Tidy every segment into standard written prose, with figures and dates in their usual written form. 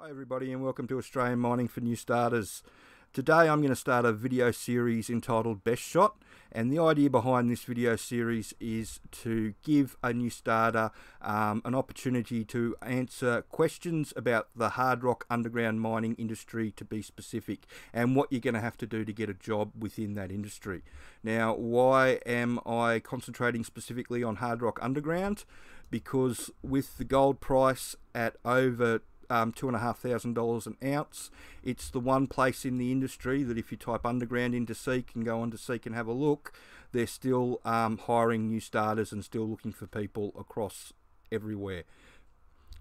Hi everybody and welcome to Australian Mining for New Starters. Today I'm going to start a video series entitled Best Shot, and the idea behind this video series is to give a new starter an opportunity to answer questions about the Hardrock Underground Mining industry, to be specific, and what you're going to have to do to get a job within that industry. Now, why am I concentrating specifically on Hardrock Underground? Because with the gold price at over $2,500 an ounce, it's the one place in the industry that if you type underground into Seek and go onto Seek and have a look, they're still hiring new starters and still looking for people across everywhere.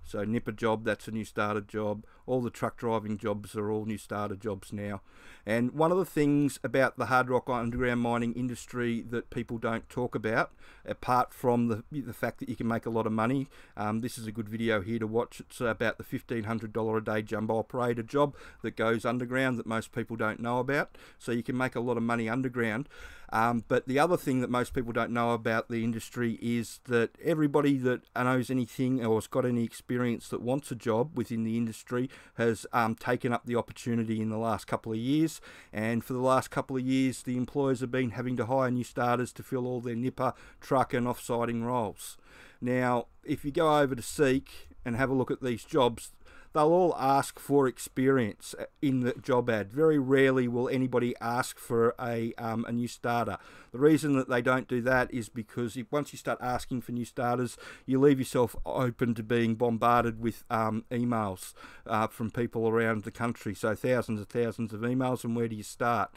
So nipper job, that's a new starter job. All the truck driving jobs are all new starter jobs now. And one of the things about the Hardrock Underground mining industry that people don't talk about, apart from the fact that you can make a lot of money, this is a good video here to watch. It's about the $1,500 a day jumbo operator job that goes underground that most people don't know about. So you can make a lot of money underground. But the other thing that most people don't know about the industry is that everybody that knows anything or has got any experience that wants a job within the industry has taken up the opportunity in the last couple of years. And for the last couple of years, the employers have been having to hire new starters to fill all their nipper, truck and off-siding roles. Now, if you go over to Seek and have a look at these jobs, they'll all ask for experience in the job ad. Very rarely will anybody ask for a new starter. The reason that they don't do that is because once you start asking for new starters, you leave yourself open to being bombarded with emails from people around the country. So thousands and thousands of emails, and where do you start?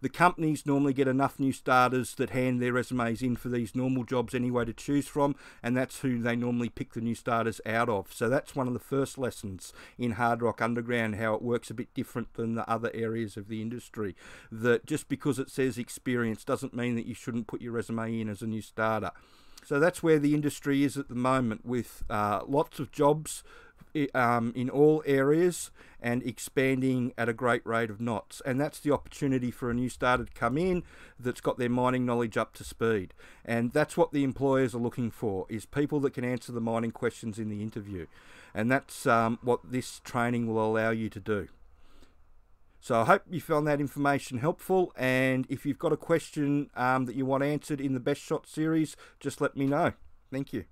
The companies normally get enough new starters that hand their resumes in for these normal jobs anyway to choose from, and that's who they normally pick the new starters out of. So that's one of the first lessons in Hardrock Underground, how it works a bit different than the other areas of the industry. That just because it says experience doesn't mean that you shouldn't put your resume in as a new starter. So that's where the industry is at the moment, with lots of jobs in all areas and expanding at a great rate of knots. And that's the opportunity for a new starter to come in that's got their mining knowledge up to speed. And that's what the employers are looking for, is people that can answer the mining questions in the interview. And that's what this training will allow you to do. So I hope you found that information helpful, and if you've got a question that you want answered in the Best Shot series, just let me know. Thank you.